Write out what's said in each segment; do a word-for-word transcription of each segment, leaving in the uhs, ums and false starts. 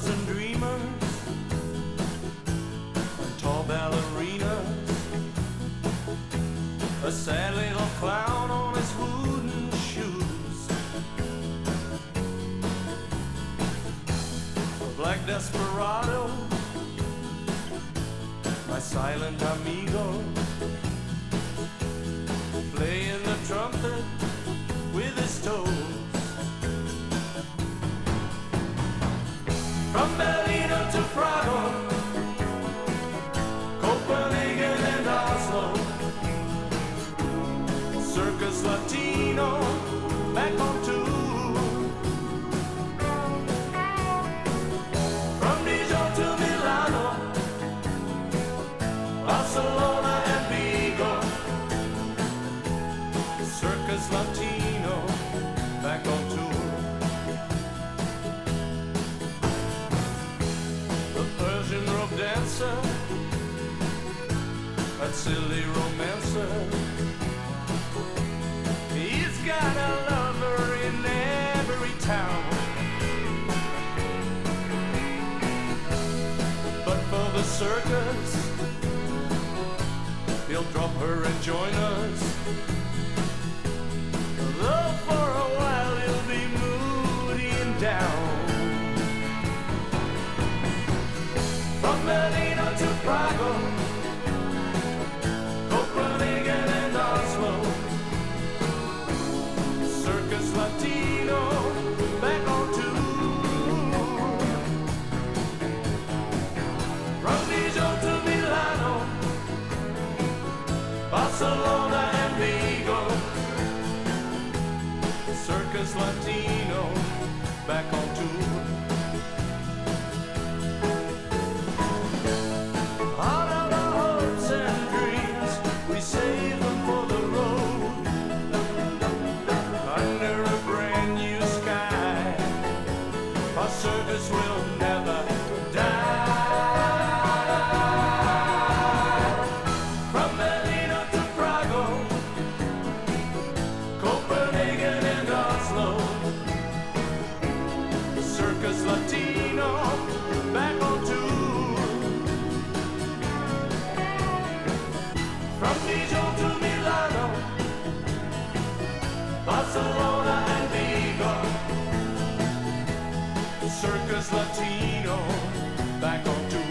models and dreamers, and tall ballerinas. A sad little clown on his wooden shoes, a black desperado, my silent amigo, playing the trumpet with his toes. From Berlin to Prague, Copenhagen and Oslo, Circus Latino, back on tour. From Dijon to Milano, Barcelona and Vigo, Circus Latino, back on tour. That silly romancer, he's got a lover in every town. But for the circus, he'll drop her and join us. Though for a while he'll be moody and down. From Berlin to Prague, Barcelona and Vigo, Circus Latino, back on tour. Out of our hopes and dreams, we save them for the road, under a brand new sky. Our circus will never die. From Copenhagen and Oslo, Circus Latino, back on tour. From Dijon to Milano, Barcelona and Vigo, Circus Latino, back on tour.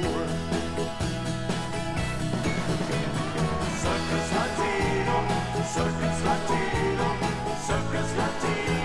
Circus Latino, Circus Latino, Circus Latino.